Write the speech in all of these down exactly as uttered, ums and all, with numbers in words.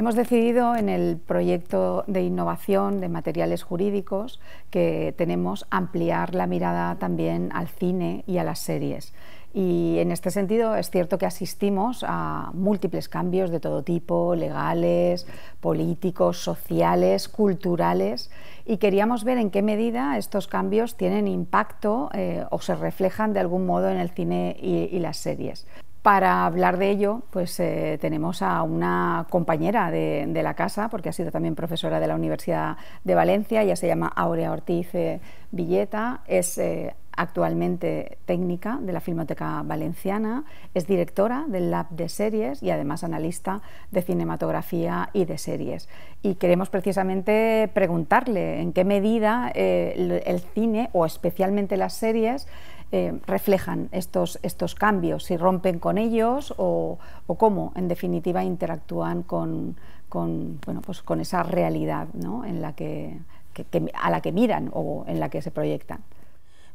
Hemos decidido en el proyecto de innovación de materiales jurídicos que tenemos ampliar la mirada también al cine y a las series. Y en este sentido es cierto que asistimos a múltiples cambios de todo tipo, legales, políticos, sociales, culturales, y queríamos ver en qué medida estos cambios tienen impacto eh, o se reflejan de algún modo en el cine y, y las series. Para hablar de ello, pues eh, tenemos a una compañera de, de la casa, porque ha sido también profesora de la Universidad de Valencia. Ella se llama Áurea Ortiz eh, Villeta, es eh, actualmente técnica de la Filmoteca Valenciana, es directora del Lab de Series y además analista de cinematografía y de series. Y queremos precisamente preguntarle en qué medida eh, el, el cine, o especialmente las series, Eh, reflejan estos, estos cambios, si rompen con ellos o, o cómo, en definitiva, interactúan con, con, bueno, pues con esa realidad, ¿no?, en la que, que, que, a la que miran o en la que se proyectan.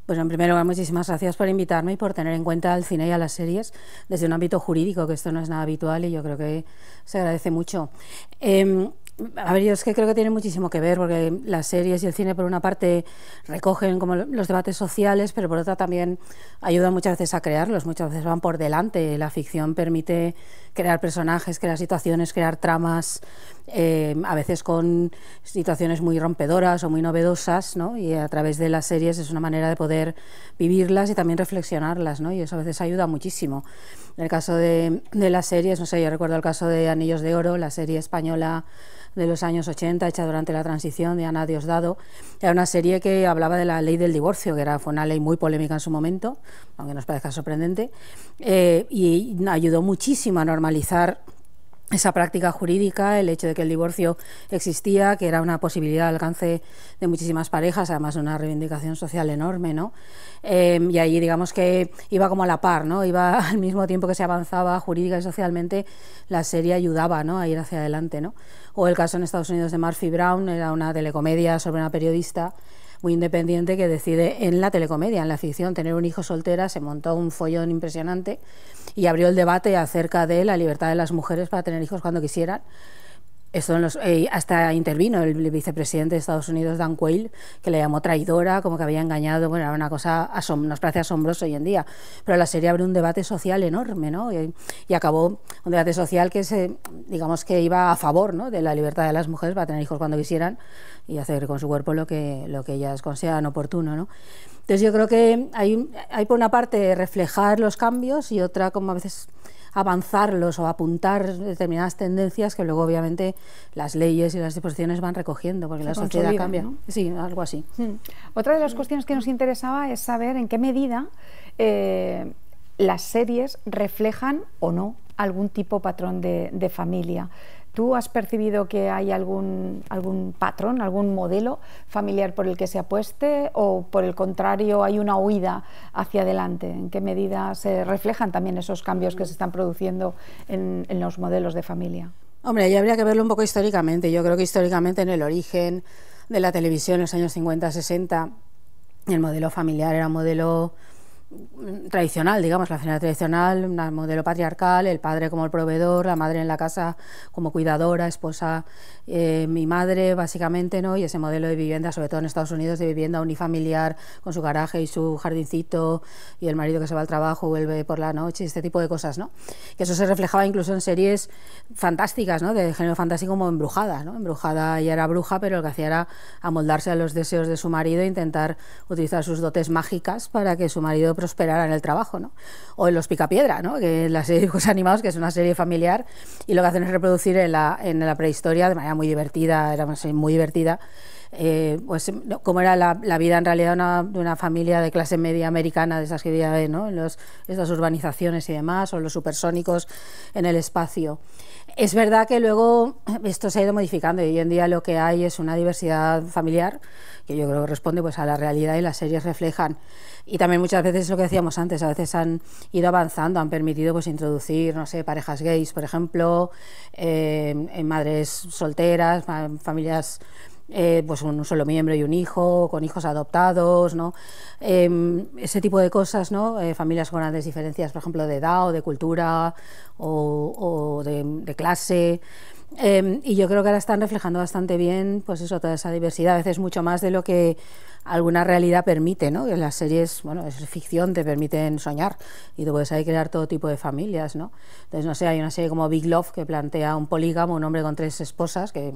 Pues en primer lugar, muchísimas gracias por invitarme y por tener en cuenta al cine y a las series desde un ámbito jurídico, que esto no es nada habitual y yo creo que se agradece mucho. Eh, A ver, yo es que creo que tiene muchísimo que ver, porque las series y el cine por una parte recogen como los debates sociales, pero por otra también ayudan muchas veces a crearlos, muchas veces van por delante. La ficción permite crear personajes, crear situaciones, crear tramas, eh, a veces con situaciones muy rompedoras o muy novedosas, ¿no? Y a través de las series es una manera de poder vivirlas y también reflexionarlas, ¿no? Y eso a veces ayuda muchísimo. En el caso de, de las series, no sé, yo recuerdo el caso de Anillos de Oro, la serie española de los años ochenta, hecha durante la transición, de Ana Diosdado. Era una serie que hablaba de la ley del divorcio, que era, fue una ley muy polémica en su momento, aunque nos parezca sorprendente, eh, y ayudó muchísimo a normalizar esa práctica jurídica, el hecho de que el divorcio existía, que era una posibilidad de alcance de muchísimas parejas, además de una reivindicación social enorme, ¿no? Eh, y ahí digamos que iba como a la par, ¿no? Iba al mismo tiempo que se avanzaba jurídica y socialmente, la serie ayudaba, ¿no?, a ir hacia adelante, ¿no? O el caso en Estados Unidos de Murphy Brown, era una telecomedia sobre una periodista muy independiente que decide en la telecomedia, en la ficción, tener un hijo soltera. Se montó un follón impresionante y abrió el debate acerca de la libertad de las mujeres para tener hijos cuando quisieran. Esto en los, eh, hasta intervino el vicepresidente de Estados Unidos, Dan Quayle, que le llamó traidora, como que había engañado. Bueno, era una cosa, nos parece asombroso hoy en día, pero la serie abrió un debate social enorme, ¿no? Y, y acabó un debate social que se, digamos que iba a favor, ¿no?, de la libertad de las mujeres para tener hijos cuando quisieran y hacer con su cuerpo lo que, lo que ellas consideran oportuno, ¿no? Entonces yo creo que hay, hay por una parte reflejar los cambios y otra como a veces avanzarlos o apuntar determinadas tendencias que luego obviamente las leyes y las disposiciones van recogiendo, porque la sociedad cambia, ¿no? Sí, algo así. Sí. Otra de las cuestiones que nos interesaba es saber en qué medida eh, las series reflejan o no algún tipo patrón de, de familia. ¿Tú has percibido que hay algún, algún patrón, algún modelo familiar por el que se apueste, o por el contrario hay una huida hacia adelante? ¿En qué medida se reflejan también esos cambios que se están produciendo en, en los modelos de familia? Hombre, ahí habría que verlo un poco históricamente. Yo creo que históricamente en el origen de la televisión, en los años cincuenta sesenta, el modelo familiar era un modelo tradicional, digamos, la familia tradicional, un modelo patriarcal, el padre como el proveedor, la madre en la casa como cuidadora, esposa, eh, mi madre, básicamente, ¿no? Y ese modelo de vivienda, sobre todo en Estados Unidos, de vivienda unifamiliar, con su garaje y su jardincito, y el marido que se va al trabajo, vuelve por la noche, este tipo de cosas, ¿no? Que eso se reflejaba incluso en series fantásticas, ¿no?, de género fantástico, como Embrujada, ¿no? Embrujada ya era bruja, pero lo que hacía era amoldarse a los deseos de su marido e intentar utilizar sus dotes mágicas para que su marido prosperar en el trabajo, ¿no? O en los Picapiedra, ¿no?, que es la serie de dibujos animados, que es una serie familiar, y lo que hacen es reproducir en la, en la prehistoria de manera muy divertida, era una serie muy divertida, eh, pues cómo era la, la vida en realidad una, de una familia de clase media americana, de esas que ya ve, ¿no?, en los, esas urbanizaciones y demás, o los supersónicos en el espacio. Es verdad que luego esto se ha ido modificando y hoy en día lo que hay es una diversidad familiar que yo creo que responde pues a la realidad y las series reflejan. Y también muchas veces lo que decíamos antes, a veces han ido avanzando, han permitido pues introducir, no sé, parejas gays, por ejemplo, eh, madres solteras, familias Eh, pues un solo miembro y un hijo, con hijos adoptados, ¿no? Eh, ese tipo de cosas, ¿no? Eh, familias con grandes diferencias, por ejemplo, de edad o de cultura o, o de, de clase. Eh, y yo creo que ahora están reflejando bastante bien, pues eso, toda esa diversidad, a veces mucho más de lo que alguna realidad permite, ¿no? Que las series, bueno, es ficción, te permiten soñar y te puedes ahí crear todo tipo de familias, ¿no? Entonces, no sé, hay una serie como Big Love que plantea un polígamo, un hombre con tres esposas, que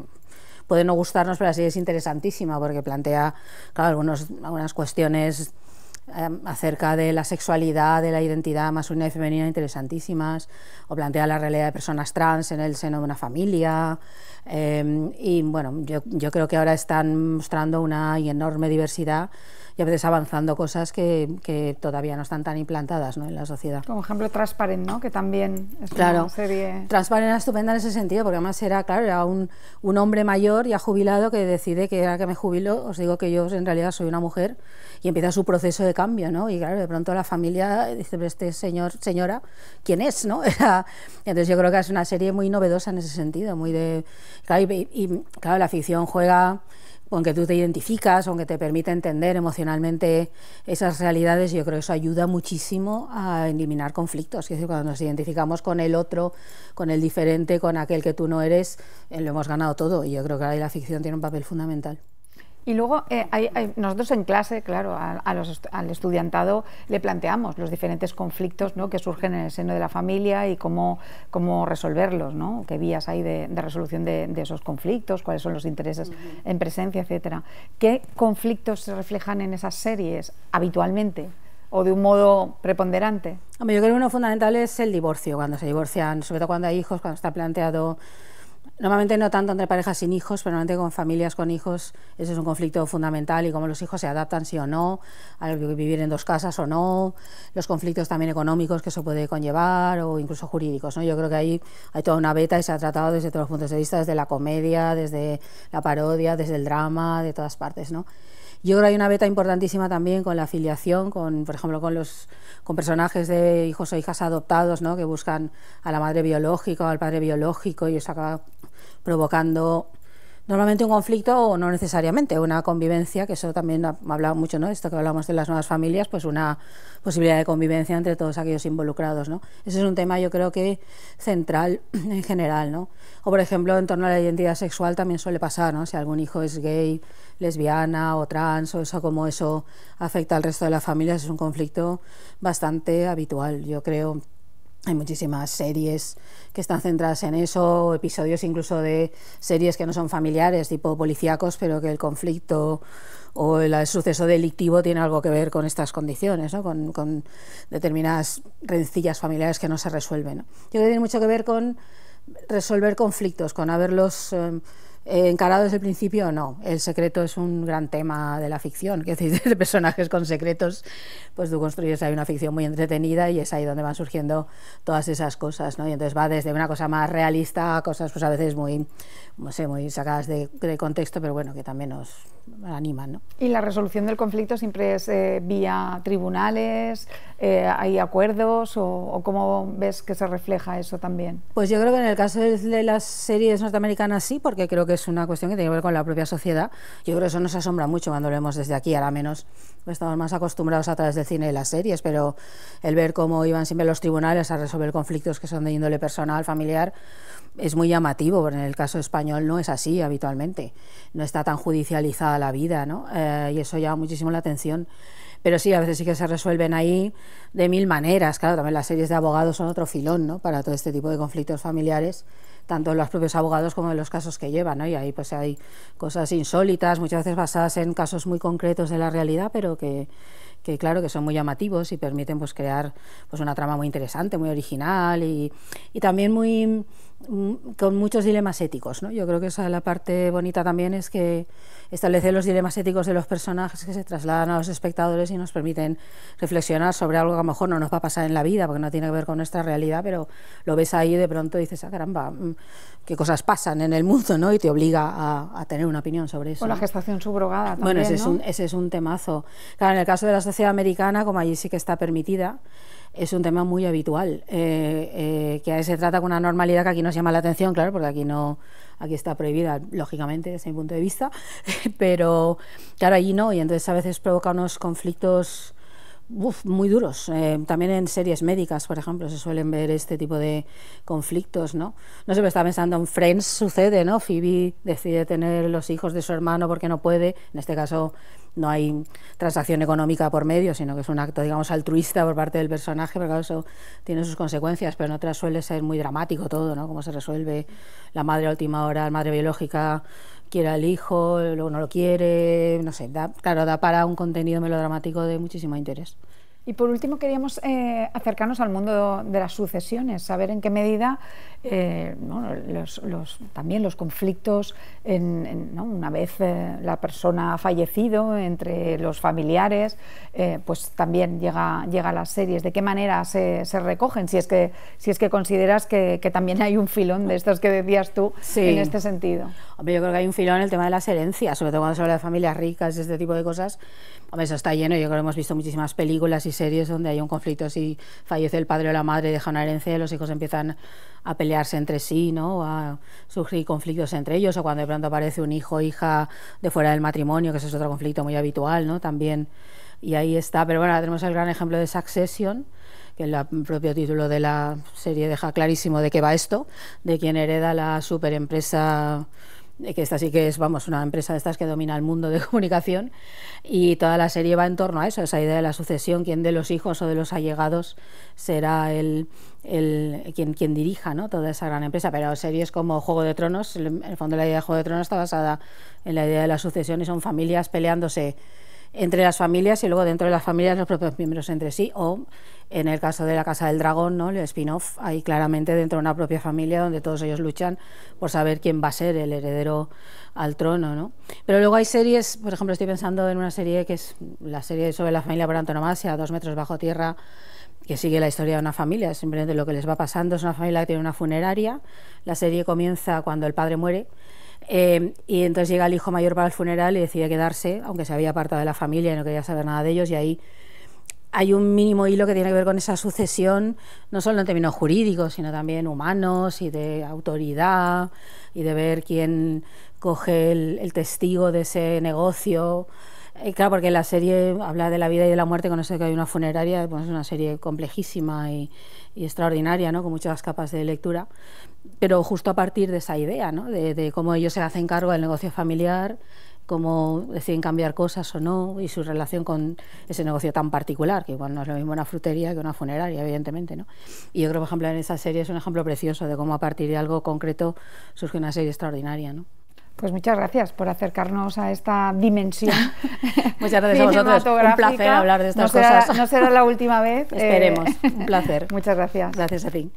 puede no gustarnos, pero la serie es interesantísima porque plantea, claro, algunos, algunas cuestiones acerca de la sexualidad, de la identidad masculina y femenina interesantísimas, o plantea la realidad de personas trans en el seno de una familia, eh, y bueno, yo, yo creo que ahora están mostrando una enorme diversidad y a veces avanzando cosas que, que todavía no están tan implantadas, ¿no?, en la sociedad. Como ejemplo Transparent, ¿no?, que también es claro, una serie... Transparent era estupenda en ese sentido, porque además era, claro, era un, un hombre mayor ya jubilado que decide que ahora que me jubilo, os digo que yo en realidad soy una mujer, y empieza su proceso de cambio, ¿no? Y claro, de pronto la familia dice, pero este señor, señora, ¿quién es?, ¿no? Era... Entonces yo creo que es una serie muy novedosa en ese sentido, muy de... Claro, y, y claro, la ficción juega... aunque tú te identificas, aunque te permite entender emocionalmente esas realidades, yo creo que eso ayuda muchísimo a eliminar conflictos. Es decir, cuando nos identificamos con el otro, con el diferente, con aquel que tú no eres, eh, lo hemos ganado todo, y yo creo que ahí la ficción tiene un papel fundamental. Y luego eh, hay, hay, nosotros en clase, claro, a, a los, al estudiantado le planteamos los diferentes conflictos, ¿no?, que surgen en el seno de la familia y cómo, cómo resolverlos, ¿no?, qué vías hay de, de resolución de, de esos conflictos, cuáles son los intereses uh-huh. en presencia, etcétera. ¿Qué conflictos se reflejan en esas series habitualmente o de un modo preponderante? Yo creo que uno fundamental es el divorcio, cuando se divorcian, sobre todo cuando hay hijos, cuando está planteado... Normalmente no tanto entre parejas sin hijos, pero normalmente con familias con hijos, ese es un conflicto fundamental, y cómo los hijos se adaptan, sí o no, a vivir en dos casas o no, los conflictos también económicos que eso puede conllevar, o incluso jurídicos, ¿no? Yo creo que ahí hay toda una beta y se ha tratado desde todos los puntos de vista, desde la comedia, desde la parodia, desde el drama, de todas partes, ¿no? Yo creo que hay una beta importantísima también con la afiliación, con, por ejemplo, con los con personajes de hijos o hijas adoptados, ¿no?, que buscan a la madre biológica o al padre biológico, y eso acaba provocando normalmente un conflicto, o no necesariamente, una convivencia, que eso también ha hablado mucho, ¿no?, esto que hablamos de las nuevas familias, pues una posibilidad de convivencia entre todos aquellos involucrados, ¿no? Ese es un tema, yo creo que central en general, ¿no? O, por ejemplo, en torno a la identidad sexual también suele pasar, ¿no? Si algún hijo es gay, lesbiana o trans, o eso, cómo eso afecta al resto de las familias, es un conflicto bastante habitual, yo creo. Hay muchísimas series que están centradas en eso, episodios incluso de series que no son familiares, tipo policíacos, pero que el conflicto o el suceso delictivo tiene algo que ver con estas condiciones, ¿no?, con, con determinadas rencillas familiares que no se resuelven, ¿no? Yo creo que tiene mucho que ver con resolver conflictos, con haberlos... Eh, encarado desde el principio o no. El secreto es un gran tema de la ficción, que es decir, de personajes con secretos, pues tú construyes ahí una ficción muy entretenida, y es ahí donde van surgiendo todas esas cosas, ¿no? Y entonces va desde una cosa más realista a cosas pues a veces muy, no sé, muy sacadas de, de contexto, pero bueno, que también nos animan, ¿no? Y la resolución del conflicto siempre es eh, vía tribunales, eh, ¿hay acuerdos o, o cómo ves que se refleja eso también? Pues yo creo que en el caso de las series norteamericanas sí, porque creo que que es una cuestión que tiene que ver con la propia sociedad. Yo creo que eso nos asombra mucho cuando lo vemos desde aquí, ahora menos, pues estamos más acostumbrados a través del cine y las series, pero el ver cómo iban siempre los tribunales a resolver conflictos que son de índole personal, familiar, es muy llamativo, porque en el caso español no es así habitualmente, no está tan judicializada la vida, ¿no? Eh, y eso llama muchísimo la atención. Pero sí, a veces sí que se resuelven ahí de mil maneras. Claro, también las series de abogados son otro filón, ¿no?, para todo este tipo de conflictos familiares, tanto en los propios abogados como en los casos que llevan, ¿no? Y ahí pues hay cosas insólitas, muchas veces basadas en casos muy concretos de la realidad, pero que, que claro, que son muy llamativos y permiten pues crear pues una trama muy interesante, muy original, y, y también muy... con muchos dilemas éticos, ¿no? Yo creo que esa es la parte bonita también, es que establece los dilemas éticos de los personajes que se trasladan a los espectadores y nos permiten reflexionar sobre algo que a lo mejor no nos va a pasar en la vida, porque no tiene que ver con nuestra realidad, pero lo ves ahí y de pronto dices, ah, caramba, qué cosas pasan en el mundo, ¿no? Y te obliga a, a tener una opinión sobre eso. O la gestación subrogada también, bueno, ese, ¿no?, es un, ese es un temazo. Claro, en el caso de la sociedad americana, como allí sí que está permitida, es un tema muy habitual, eh, eh, que a veces se trata con una normalidad que aquí nos llama la atención, claro, porque aquí no, aquí está prohibida, lógicamente, desde mi punto de vista, pero claro, allí no, y entonces a veces provoca unos conflictos Uf, muy duros. Eh, también en series médicas, por ejemplo, se suelen ver este tipo de conflictos, ¿no? No sé, me está pensando en Friends, sucede, ¿no? Phoebe decide tener los hijos de su hermano porque no puede. En este caso no hay transacción económica por medio, sino que es un acto, digamos, altruista por parte del personaje, pero claro, eso tiene sus consecuencias, pero en otras suele ser muy dramático todo, ¿no? Cómo se resuelve la madre a última hora, la madre biológica quiere al hijo, luego no lo quiere, no sé, da, claro, da para un contenido melodramático de muchísimo interés. Y por último queríamos eh, acercarnos al mundo de las sucesiones, saber en qué medida eh, bueno, los, los, también los conflictos, en, en, ¿no? una vez eh, la persona ha fallecido, entre los familiares, eh, pues también llega, llega a las series, de qué manera se, se recogen, si es que, si es que consideras que, que también hay un filón de estos que decías tú, sí, en este sentido. Hombre, yo creo que hay un filón en el tema de las herencias, sobre todo cuando se habla de familias ricas y este tipo de cosas. Hombre, eso está lleno, yo creo que hemos visto muchísimas películas y series donde hay un conflicto, si fallece el padre o la madre, deja una herencia y los hijos empiezan a pelearse entre sí, ¿no? A surgir conflictos entre ellos, o cuando de pronto aparece un hijo o hija de fuera del matrimonio, que ese es otro conflicto muy habitual, ¿no? También, y ahí está, pero bueno, tenemos el gran ejemplo de Succession, que el propio título de la serie deja clarísimo de qué va esto, de quién hereda la superempresa, que esta sí que es, vamos, una empresa de estas que domina el mundo de comunicación, y toda la serie va en torno a eso, esa idea de la sucesión, quién de los hijos o de los allegados será el, el quien, quien dirija, ¿no? Toda esa gran empresa. Pero series como Juego de Tronos, en el fondo la idea de Juego de Tronos está basada en la idea de la sucesión, y son familias peleándose entre las familias y luego dentro de las familias los propios miembros entre sí, o en el caso de La Casa del Dragón, ¿no? El spin-off, hay claramente dentro de una propia familia donde todos ellos luchan por saber quién va a ser el heredero al trono, ¿no? Pero luego hay series, por ejemplo, estoy pensando en una serie que es la serie sobre la familia por antonomasia, Dos metros bajo tierra, que sigue la historia de una familia, simplemente lo que les va pasando. Es una familia que tiene una funeraria, la serie comienza cuando el padre muere, Eh, y entonces llega el hijo mayor para el funeral y decide quedarse, aunque se había apartado de la familia y no quería saber nada de ellos, y ahí hay un mínimo hilo que tiene que ver con esa sucesión, no solo en términos jurídicos, sino también humanos y de autoridad, y de ver quién coge el, el testigo de ese negocio. Y claro, porque la serie habla de la vida y de la muerte, con eso que hay una funeraria, pues es una serie complejísima y, y extraordinaria, ¿no? Con muchas capas de lectura, pero justo a partir de esa idea, ¿no? de, de cómo ellos se hacen cargo del negocio familiar, cómo deciden cambiar cosas o no, y su relación con ese negocio tan particular, que igual no es lo mismo una frutería que una funeraria, evidentemente, ¿no? Y yo creo, por ejemplo, en esa serie es un ejemplo precioso de cómo a partir de algo concreto surge una serie extraordinaria, ¿no? Pues muchas gracias por acercarnos a esta dimensión. Muchas gracias a vosotros. Un placer hablar de estas no será, cosas. No será la última vez. Esperemos. Eh... Un placer. Muchas gracias. Gracias a ti.